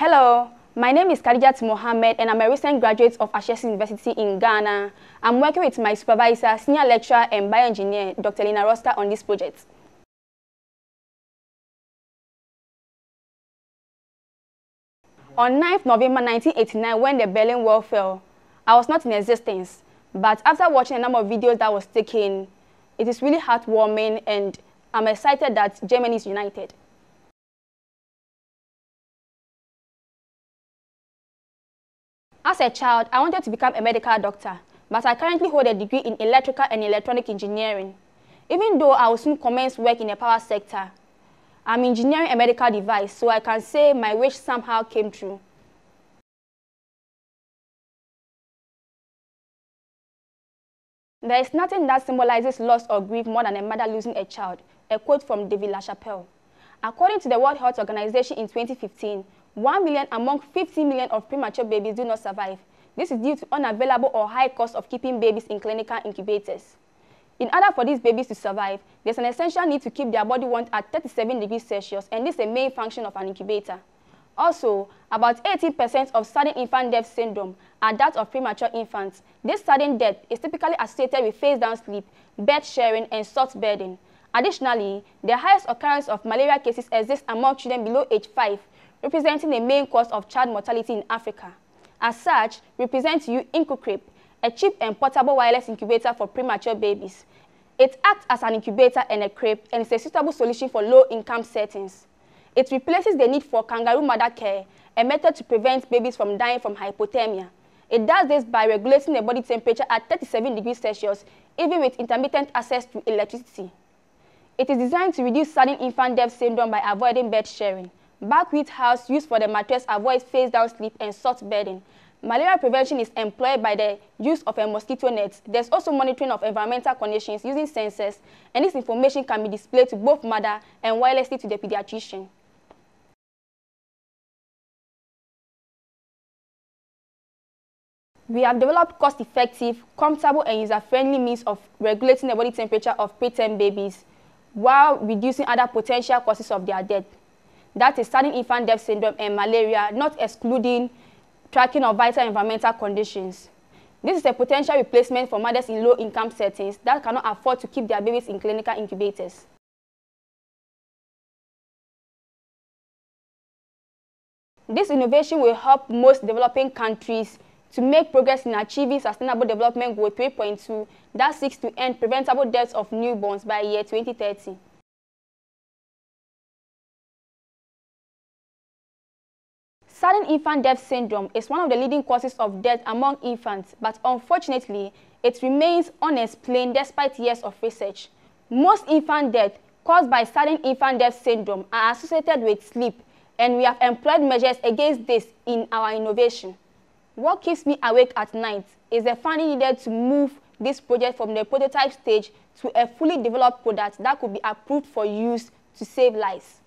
Hello, my name is Khadijahtu Mohammed and I'm a recent graduate of Ashesi University in Ghana. I'm working with my supervisor, senior lecturer and bioengineer, Dr. Lina Rosta, on this project. On 9th November 1989, when the Berlin Wall fell, I was not in existence, but after watching a number of videos that was taken, it is really heartwarming and I'm excited that Germany is united. As a child, I wanted to become a medical doctor, but I currently hold a degree in electrical and electronic engineering. Even though I will soon commence work in the power sector, I'm engineering a medical device, so I can say my wish somehow came true. There is nothing that symbolizes loss or grief more than a mother losing a child, a quote from David LaChapelle. According to the World Health Organization in 2015, 1 million among 50 million of premature babies do not survive. This is due to unavailable or high cost of keeping babies in clinical incubators. In order for these babies to survive, there's an essential need to keep their body warm at 37 degrees Celsius, and this is the main function of an incubator. Also, about 80% of sudden infant death syndrome are that of premature infants. This sudden death is typically associated with face-down sleep, bed sharing, and salt bedding. Additionally, the highest occurrence of malaria cases exists among children below age 5, representing the main cause of child mortality in Africa. As such, represents U-Incucrepe, a cheap and portable wireless incubator for premature babies. It acts as an incubator and a crepe and is a suitable solution for low-income settings. It replaces the need for kangaroo mother care, a method to prevent babies from dying from hypothermia. It does this by regulating the body temperature at 37 degrees Celsius, even with intermittent access to electricity. It is designed to reduce sudden infant death syndrome by avoiding bed sharing. Buckwheat house used for the mattress avoids face-down sleep and soft bedding. Malaria prevention is employed by the use of a mosquito net. There's also monitoring of environmental conditions using sensors, and this information can be displayed to both mother and wirelessly to the pediatrician. We have developed cost-effective, comfortable, and user-friendly means of regulating the body temperature of preterm babies while reducing other potential causes of their death. That is sudden infant death syndrome and malaria, not excluding tracking of vital environmental conditions. This is a potential replacement for mothers in low-income settings that cannot afford to keep their babies in clinical incubators. This innovation will help most developing countries to make progress in achieving Sustainable Development Goal 3.2 that seeks to end preventable deaths of newborns by year 2030. Sudden infant death syndrome is one of the leading causes of death among infants, but unfortunately, it remains unexplained despite years of research. Most infant deaths caused by sudden infant death syndrome are associated with sleep, and we have employed measures against this in our innovation. What keeps me awake at night is the funding needed to move this project from the prototype stage to a fully developed product that could be approved for use to save lives.